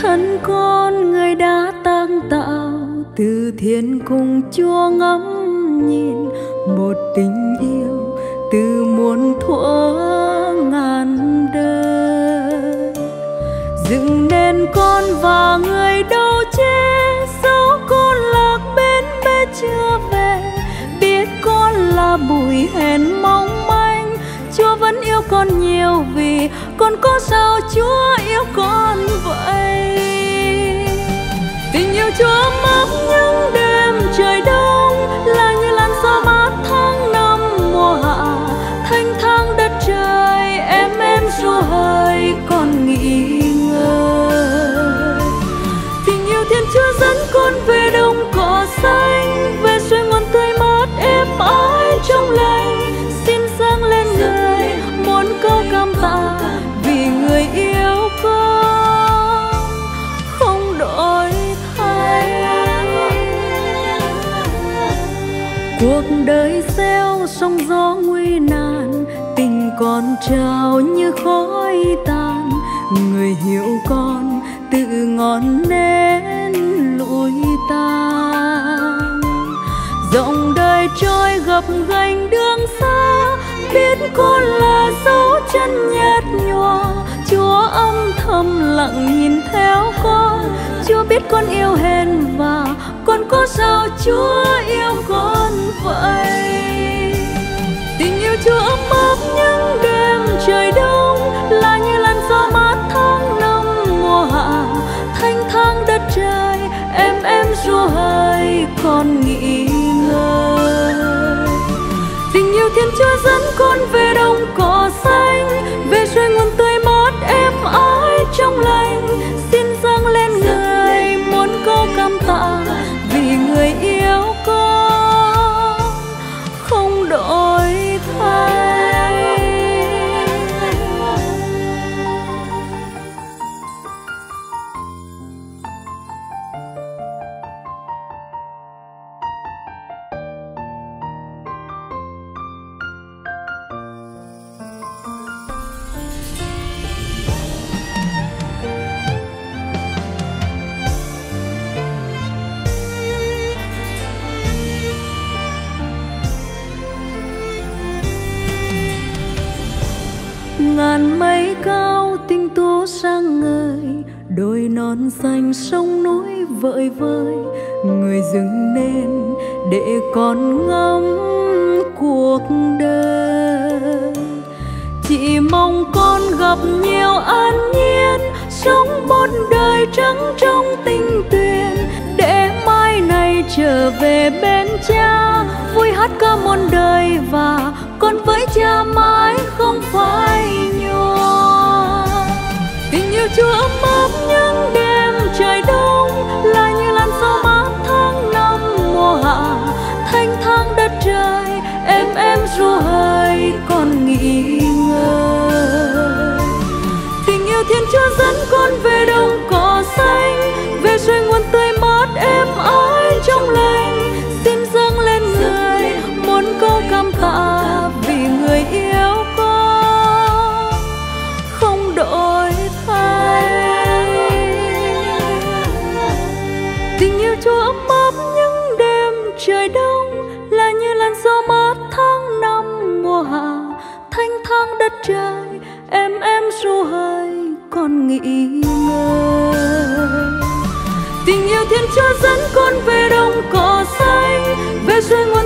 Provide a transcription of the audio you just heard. thân con người đã tăng tạo, từ thiên cùng Chúa ngắm nhìn một tình yêu từ muôn thuở ngàn đời. Dựng nên con và người đâu che, dẫu con lạc bên bếp chưa về, biết con là bụi hèn mong manh, Chúa vẫn yêu con nhiều vì con có sao Chúa yêu con vậy. Tình yêu Chúa mát những đêm trời đông, là như làn gió mát tháng năm mùa hạ, thanh thang đất trời em ru hơi con nghỉ ngơi. Tình yêu Thiên Chúa dẫn con về đồng cỏ xanh, về suối nguồn tươi mát êm ái trong lành. Xin dâng lên người muốn câu cảm tạ vì người yêu con không đổi thay. Cuộc đời gieo sóng gió nguy nan, tình con trào như khói tan, người hiểu con tự ngọn nến lụi tàn. Dòng đời trôi gập ghềnh đường xa, biết con là dấu chân nhạt nhòa, Chúa âm thầm lặng nhìn theo con, Chúa biết con yêu hèn và con có sao Chúa yêu con vậy. Tình yêu Chúa mát những đêm trời đông, là như làn gió mát tháng năm mùa hạ, thanh thang đất trời em ru hơi con nghỉ ngơi. Tình yêu Thiên Chúa dẫn con về đồng cỏ xanh, về suối nguồn tươi mát êm ái trong lành. Xin dâng lên người muốn câu cảm tạ vì người yêu con không đổi thay. Ngàn mây cao tinh tố sáng ngời, đôi non xanh sông núi vợi vợi, người dừng nên để con ngắm cuộc đời. Chỉ mong con gặp nhiều an nhiên, sống một đời trắng trong tình tuyền, để mai này trở về bên Cha, vui hát ca muôn đời và con với Cha mãi không phai nhòa. Tình yêu Chúa mát những đêm trời đông, là như làn gió mát tháng năm mùa hạ, thanh thang đất trời em ru hơi con nghỉ ngơi. Tình yêu Thiên Chúa dẫn con về đồng cỏ xanh, về suối nguồn tươi mát êm ái trong lành. Xin dâng lên người muốn câu cảm tạ vì người yêu con không đổi thay. Tình yêu Chúa mát những đêm trời đông, là như làn gió mát tháng năm mùa hạ, thanh thang đất trời em ru hơi con nghỉ ngơi. Tình yêu Thiên Chúa dẫn con về đồng cỏ xanh, về suối nguồn